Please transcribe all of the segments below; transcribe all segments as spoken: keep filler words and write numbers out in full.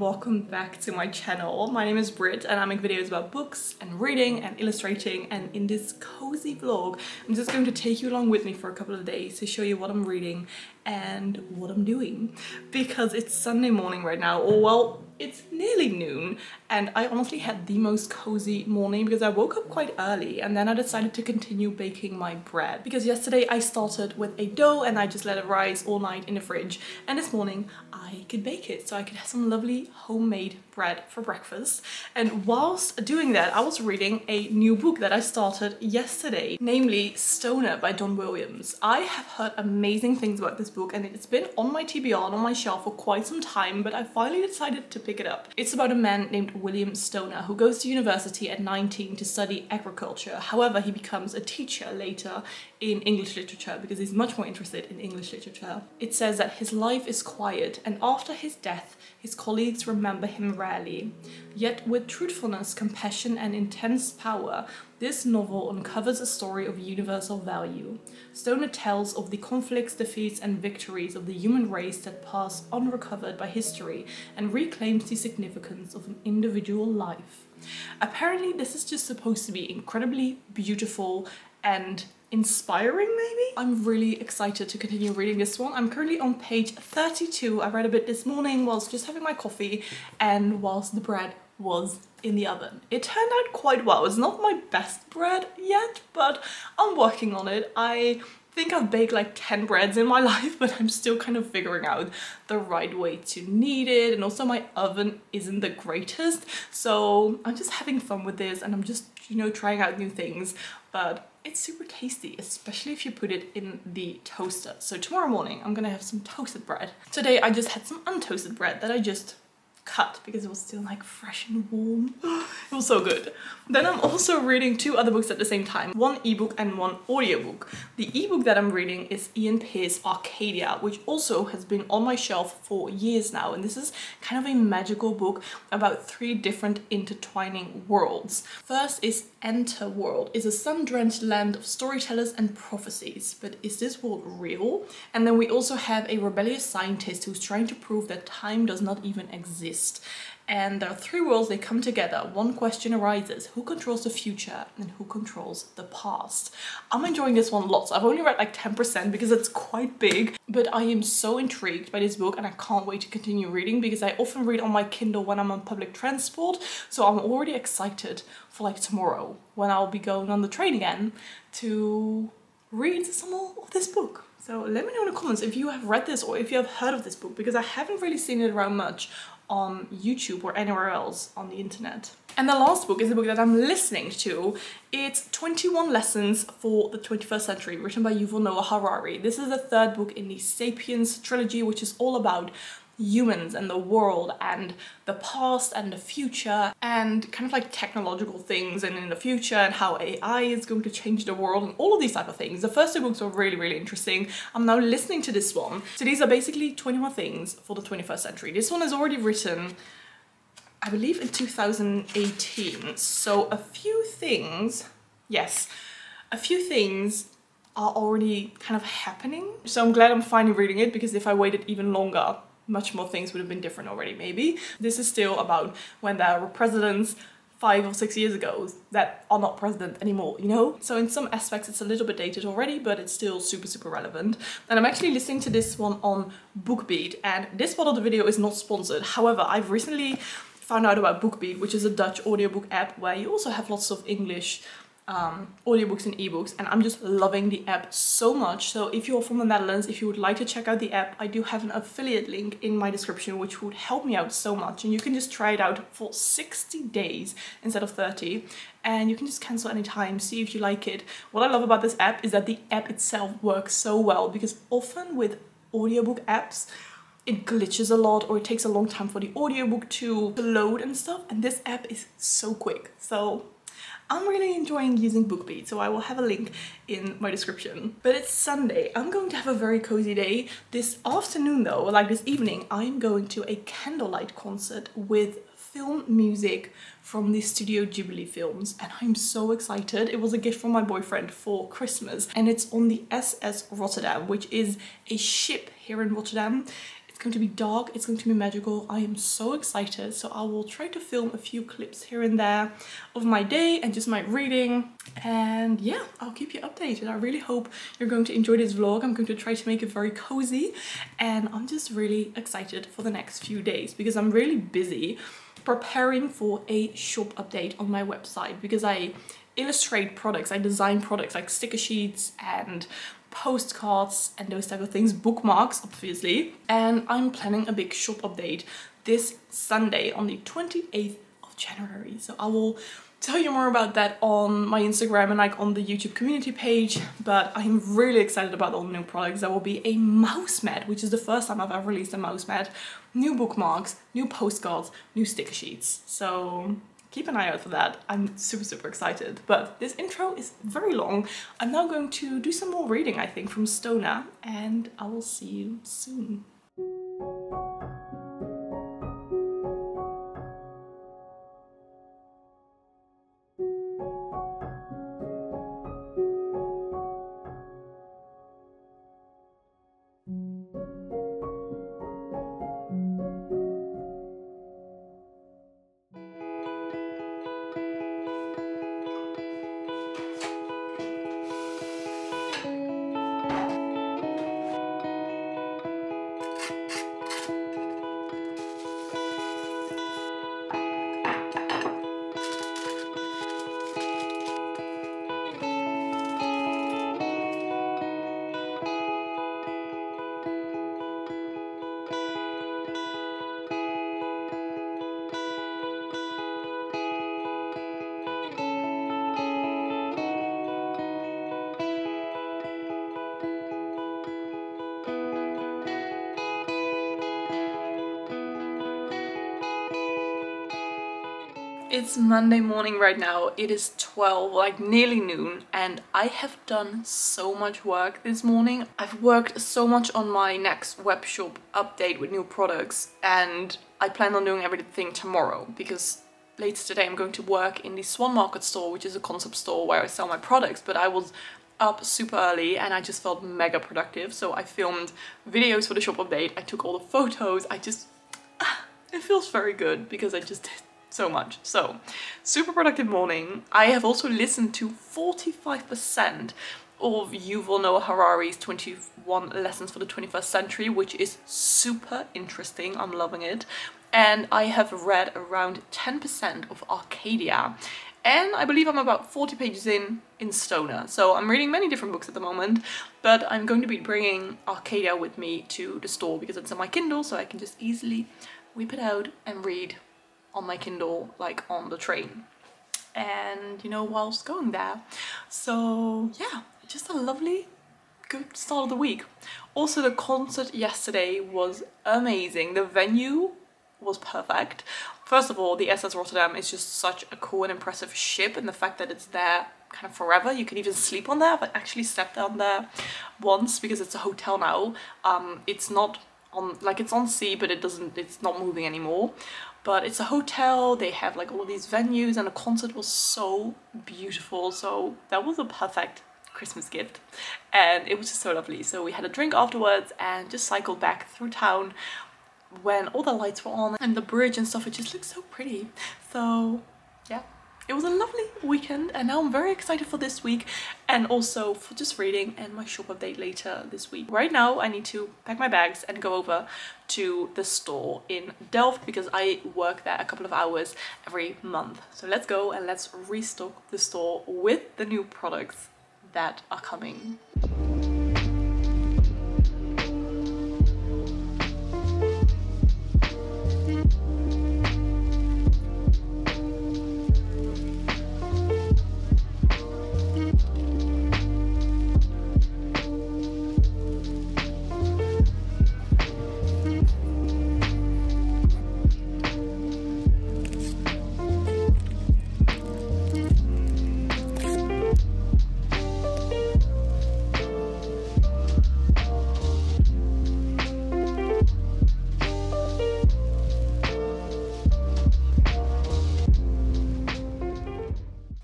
Welcome back to my channel. My name is Britt and I make videos about books and reading and illustrating, and in this cozy vlog I'm just going to take you along with me for a couple of days to show you what I'm reading and what I'm doing, because it's Sunday morning right now, or well, it's nearly noon, and I honestly had the most cozy morning because I woke up quite early and then I decided to continue baking my bread, because yesterday I started with a dough and I just let it rise all night in the fridge, and this morning I could bake it so I could have some lovely homemade bread for breakfast. And whilst doing that I was reading a new book that I started yesterday, namely Stoner by Don Williams. I have heard amazing things about this book and it's been on my T B R and on my shelf for quite some time, but I finally decided to pick it up. It's about a man named William Stoner who goes to university at nineteen to study agriculture. However, he becomes a teacher later in English literature because he's much more interested in English literature. It says that his life is quiet, and after his death his colleagues remember him rarely. Yet with truthfulness, compassion and intense power, this novel uncovers a story of universal value. Stoner tells of the conflicts, defeats and victories of the human race that pass unrecovered by history, and reclaims the significance of an individual life. Apparently this is just supposed to be incredibly beautiful and inspiring, maybe? I'm really excited to continue reading this one. I'm currently on page thirty-two. I read a bit this morning whilst just having my coffee and whilst the bread was in the oven. It turned out quite well. It's not my best bread yet, but I'm working on it. I think I've baked like ten breads in my life, but I'm still kind of figuring out the right way to knead it, and also my oven isn't the greatest, so I'm just having fun with this and I'm just, you know, trying out new things, but it's super tasty, especially if you put it in the toaster. So tomorrow morning I'm gonna have some toasted bread. Today I just had some untoasted bread that I just cut because it was still like fresh and warm. It was so good. Then I'm also reading two other books at the same time, one ebook and one audiobook. The ebook that I'm reading is Iain Pears' Arcadia, which also has been on my shelf for years now, and this is kind of a magical book about three different intertwining worlds. First is Enterworld. It's a sun-drenched land of storytellers and prophecies, but is this world real? And then we also have a rebellious scientist who's trying to prove that time does not even exist. And there are three worlds, they come together. One question arises: who controls the future and who controls the past? I'm enjoying this one lots. I've only read like ten percent because it's quite big, but I am so intrigued by this book and I can't wait to continue reading, because I often read on my Kindle when I'm on public transport, so I'm already excited for like tomorrow when I'll be going on the train again to read some more of this book. So let me know in the comments if you have read this or if you have heard of this book, because I haven't really seen it around much on YouTube or anywhere else on the internet. And the last book is a book that I'm listening to. It's twenty-one Lessons for the twenty-first Century, written by Yuval Noah Harari. This is the third book in the Sapiens trilogy, which is all about humans and the world and the past and the future and kind of like technological things and in the future and how A I is going to change the world and all of these type of things. The first two books were really, really interesting. I'm now listening to this one. So these are basically twenty-one things for the twenty-first century. This one is already written, I believe, in two thousand eighteen. So a few things, yes, a few things are already kind of happening. So I'm glad I'm finally reading it, because if I waited even longer, much more things would have been different already, maybe. This is still about when there were presidents five or six years ago that are not president anymore, you know? So in some aspects it's a little bit dated already, but it's still super, super relevant. And I'm actually listening to this one on BookBeat, and this part of the video is not sponsored. However, I've recently found out about BookBeat, which is a Dutch audiobook app where you also have lots of English um, audiobooks and ebooks, and I'm just loving the app so much. So if you're from the Netherlands, if you would like to check out the app, I do have an affiliate link in my description, which would help me out so much. And you can just try it out for sixty days instead of thirty. And you can just cancel anytime, see if you like it. What I love about this app is that the app itself works so well, because often with audiobook apps, it glitches a lot, or it takes a long time for the audiobook to load and stuff, and this app is so quick. So I'm really enjoying using BookBeat, so I will have a link in my description. But it's Sunday. I'm going to have a very cozy day. This afternoon though, like this evening, I'm going to a candlelight concert with film music from the Studio Ghibli films, and I'm so excited. It was a gift from my boyfriend for Christmas, and it's on the S S Rotterdam, which is a ship here in Rotterdam. It's going to be dark, it's going to be magical. I am so excited, so I will try to film a few clips here and there of my day and just my reading, and yeah, I'll keep you updated. I really hope you're going to enjoy this vlog. I'm going to try to make it very cozy, and I'm just really excited for the next few days because I'm really busy preparing for a shop update on my website, because I illustrate products, I design products like sticker sheets and postcards and those type of things, bookmarks obviously, and I'm planning a big shop update this Sunday on the twenty-eighth of January. So I will tell you more about that on my Instagram and like on the YouTube community page, but I'm really excited about all the new products. There will be a mouse mat, which is the first time I've ever released a mouse mat, new bookmarks, new postcards, new sticker sheets, so keep an eye out for that. I'm super, super excited. But this intro is very long. I'm now going to do some more reading, I think, from Stoner, and I will see you soon. It's Monday morning right now. It is twelve, like nearly noon, and I have done so much work this morning. I've worked so much on my next web shop update with new products, and I plan on doing everything tomorrow because later today I'm going to work in the Swan Market store, which is a concept store where I sell my products, but I was up super early and I just felt mega productive. So I filmed videos for the shop update, I took all the photos, I just... it feels very good because I just did so much. So, super productive morning. I have also listened to forty-five percent of Yuval Noah Harari's twenty-one lessons for the twenty-first century, which is super interesting. I'm loving it. And I have read around ten percent of Arcadia. And I believe I'm about forty pages in in Stoner. So I'm reading many different books at the moment, but I'm going to be bringing Arcadia with me to the store because it's on my Kindle, so I can just easily whip it out and read on my Kindle, like on the train, and you know, whilst going there. So yeah, just a lovely good start of the week. Also, the concert yesterday was amazing. The venue was perfect. First of all, the S S Rotterdam is just such a cool and impressive ship, and the fact that it's there kind of forever. You can even sleep on there. I've actually slept on there once because it's a hotel now. Um, it's not on, like, it's on sea, but it doesn't, it's not moving anymore. But it's a hotel, they have like all of these venues, and the concert was so beautiful. So that was a perfect Christmas gift, and it was just so lovely. So we had a drink afterwards and just cycled back through town when all the lights were on, and the bridge and stuff, it just looked so pretty. So yeah, It was a lovely weekend and now I'm very excited for this week and also for just reading and my shop update later this week. Right now I need to pack my bags and go over to the store in Delft because I work there a couple of hours every month. So let's go and let's restock the store with the new products that are coming.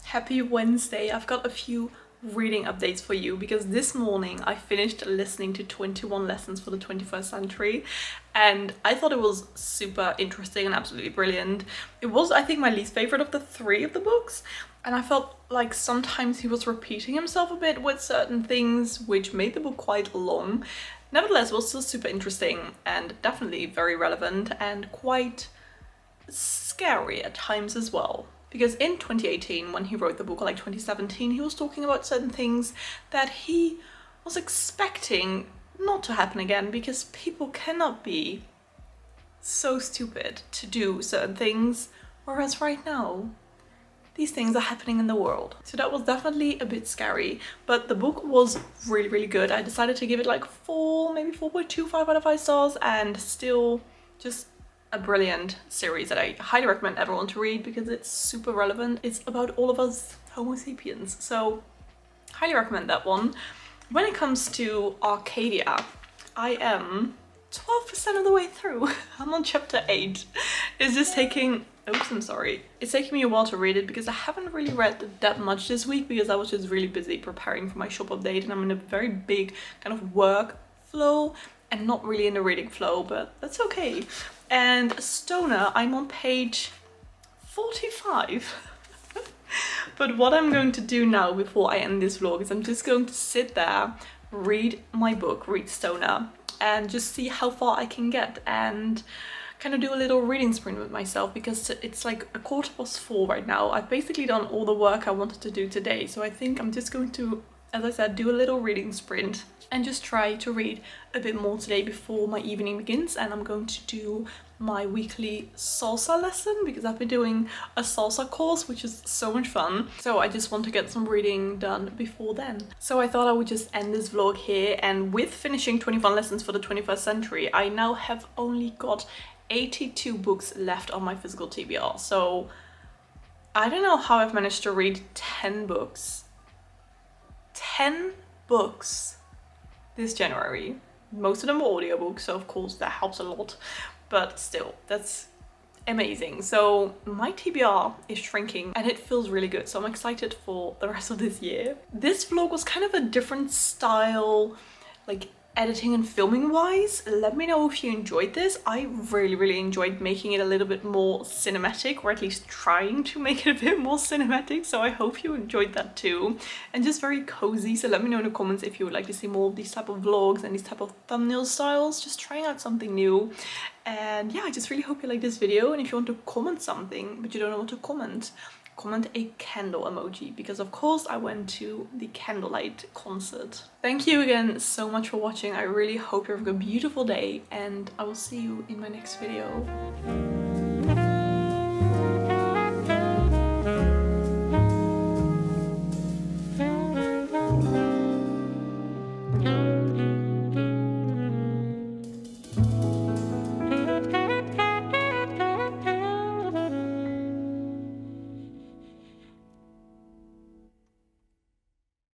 Happy Wednesday. I've got a few reading updates for you because this morning I finished listening to twenty-one lessons for the twenty-first century and I thought it was super interesting and absolutely brilliant. It was, I think, my least favorite of the three of the books, and I felt like sometimes he was repeating himself a bit with certain things which made the book quite long. Nevertheless, it was still super interesting and definitely very relevant and quite scary at times as well. Because in twenty eighteen, when he wrote the book, or like twenty seventeen, he was talking about certain things that he was expecting not to happen again because people cannot be so stupid to do certain things, whereas right now, these things are happening in the world. So that was definitely a bit scary, but the book was really, really good. I decided to give it like four, maybe four point two five out of five stars, and still just a brilliant series that I highly recommend everyone to read because it's super relevant. It's about all of us Homo sapiens, so highly recommend that one. When it comes to Arcadia, I am twelve percent of the way through. I'm on chapter eight. It's just taking, oops, I'm sorry. It's taking me a while to read it because I haven't really read that much this week because I was just really busy preparing for my shop update and I'm in a very big kind of work flow and not really in the reading flow, but that's okay. And Stoner, I'm on page forty-five. But what I'm going to do now before I end this vlog is I'm just going to sit there, read my book, read Stoner, and just see how far I can get and kind of do a little reading sprint with myself because it's like a quarter past four right now. I've basically done all the work I wanted to do today. So I think I'm just going to, as I said, do a little reading sprint and just try to read a bit more today before my evening begins. And I'm going to do my weekly salsa lesson because I've been doing a salsa course, which is so much fun. So I just want to get some reading done before then. So I thought I would just end this vlog here. And with finishing twenty-one lessons for the twenty-first century, I now have only got eighty-two books left on my physical T B R. So I don't know how I've managed to read ten books. ten books this January. Most of them were audiobooks, so of course that helps a lot, but still, that's amazing. So my T B R is shrinking and it feels really good, so I'm excited for the rest of this year. This vlog was kind of a different style, like editing and filming wise. Let me know if you enjoyed this. I really, really enjoyed making it a little bit more cinematic, or at least trying to make it a bit more cinematic. So I hope you enjoyed that too. And just very cozy. So let me know in the comments if you would like to see more of these type of vlogs and these type of thumbnail styles, just trying out something new. And yeah, I just really hope you like this video. And if you want to comment something, but you don't know what to comment, comment a candle emoji, because of course I went to the candlelight concert. Thank you again so much for watching. I really hope you're having a beautiful day and I will see you in my next video.